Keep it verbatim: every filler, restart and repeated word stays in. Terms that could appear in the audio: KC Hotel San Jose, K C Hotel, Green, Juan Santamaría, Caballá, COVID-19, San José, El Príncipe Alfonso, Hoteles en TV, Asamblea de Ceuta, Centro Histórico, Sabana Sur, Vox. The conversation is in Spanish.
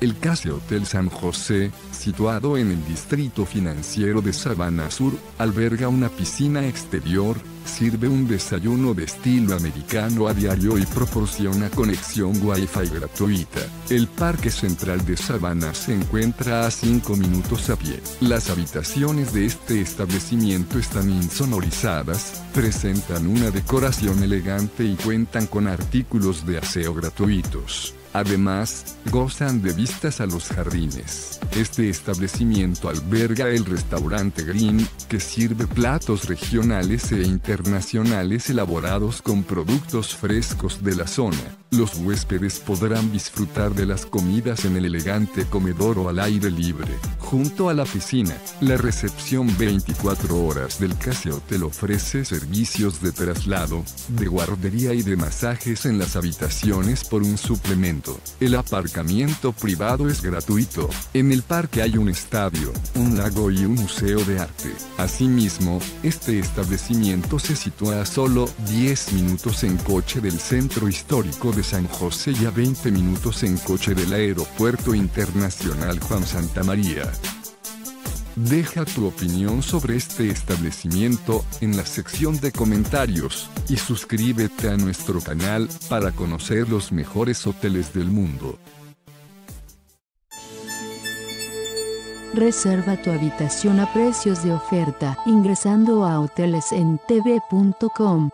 El K C Hotel San José, situado en el distrito financiero de Sabana Sur, alberga una piscina exterior, sirve un desayuno de estilo americano a diario y proporciona conexión Wi-Fi gratuita. El parque central de Sabana se encuentra a cinco minutos a pie. Las habitaciones de este establecimiento están insonorizadas, presentan una decoración elegante y cuentan con artículos de aseo gratuitos. Además, gozan de vistas a los jardines. Este establecimiento alberga el restaurante Green, que sirve platos regionales e internacionales elaborados con productos frescos de la zona. Los huéspedes podrán disfrutar de las comidas en el elegante comedor o al aire libre, junto a la piscina. La recepción veinticuatro horas del K C Hotel ofrece servicios de traslado, de guardería y de masajes en las habitaciones por un suplemento. El aparcamiento privado es gratuito. En el parque hay un estadio, un lago y un museo de arte. Asimismo, este establecimiento se sitúa a solo diez minutos en coche del Centro Histórico de San José y a veinte minutos en coche del Aeropuerto Internacional Juan Santamaría. Deja tu opinión sobre este establecimiento en la sección de comentarios y suscríbete a nuestro canal para conocer los mejores hoteles del mundo. Reserva tu habitación a precios de oferta ingresando a hoteles en t v punto com.